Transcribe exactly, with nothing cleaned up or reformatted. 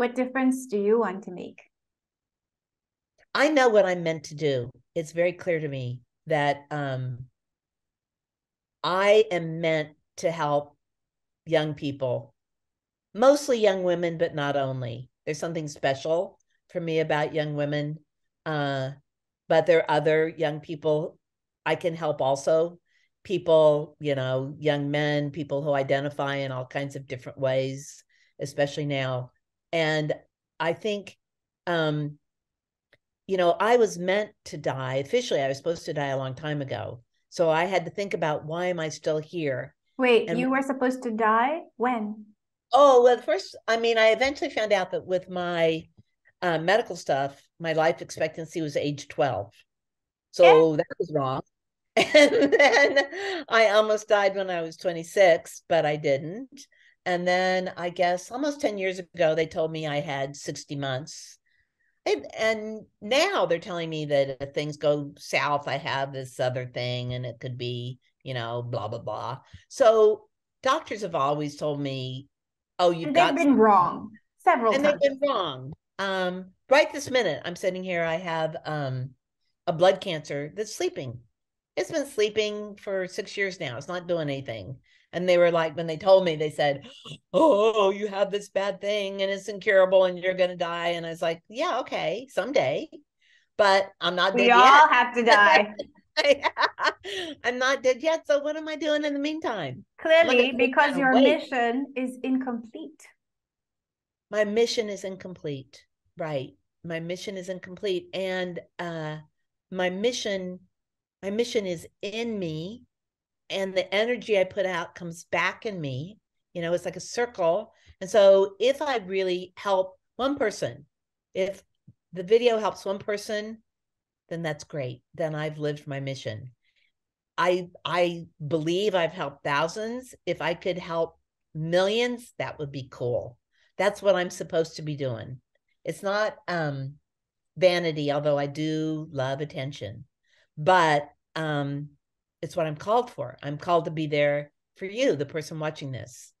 What difference do you want to make? I know what I'm meant to do. It's very clear to me that um, I am meant to help young people, mostly young women, but not only. There's something special for me about young women, uh, but there are other young people I can help also. People, you know, young men, people who identify in all kinds of different ways, especially now. And I think, um, you know, I was meant to die. Officially, I was supposed to die a long time ago. So I had to think about, why am I still here? Wait, and, you were supposed to die when? Oh, well, first, I mean, I eventually found out that with my uh, medical stuff, my life expectancy was age twelve. So yeah. That was wrong. And then I almost died when I was twenty-six, but I didn't. And then I guess almost ten years ago, they told me I had sixty months. And, and now they're telling me that if things go south, I have this other thing and it could be, you know, blah, blah, blah. So doctors have always told me, oh, you've got been wrong several times. And they've been wrong. Um, right this minute, I'm sitting here, I have um, a blood cancer that's sleeping. It's been sleeping for six years now. It's not doing anything. And they were like, when they told me, they said, oh, you have this bad thing and it's incurable and you're going to die. And I was like, yeah, okay, someday, but I'm not dead yet. We all have to die. I'm not dead yet. So what am I doing in the meantime? Clearly, because your mission is incomplete. My mission is incomplete. Right. My mission is incomplete. And uh, my mission, my mission is in me. And the energy I put out comes back in me. You know, it's like a circle. And so if I really help one person, if the video helps one person, then that's great. Then I've lived my mission. I I believe I've helped thousands. If I could help millions, that would be cool. That's what I'm supposed to be doing. It's not um, vanity, although I do love attention, but um, it's what I'm called for. I'm called to be there for you, the person watching this.